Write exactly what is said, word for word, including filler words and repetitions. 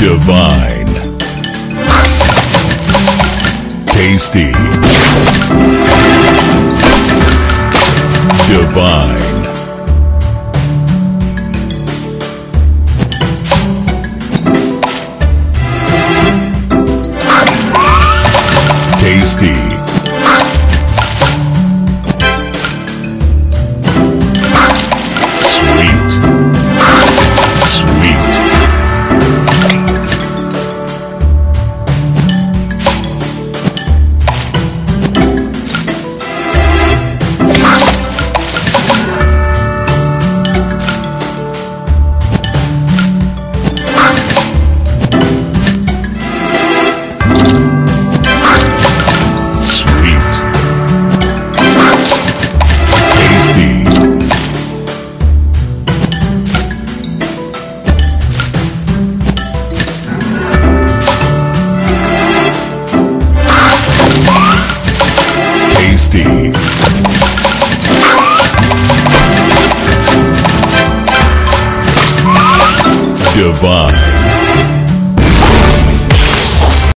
Divine. Tasty. Divine. Tasty. Divine.